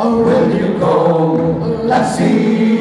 Oh, will you go? Let's see.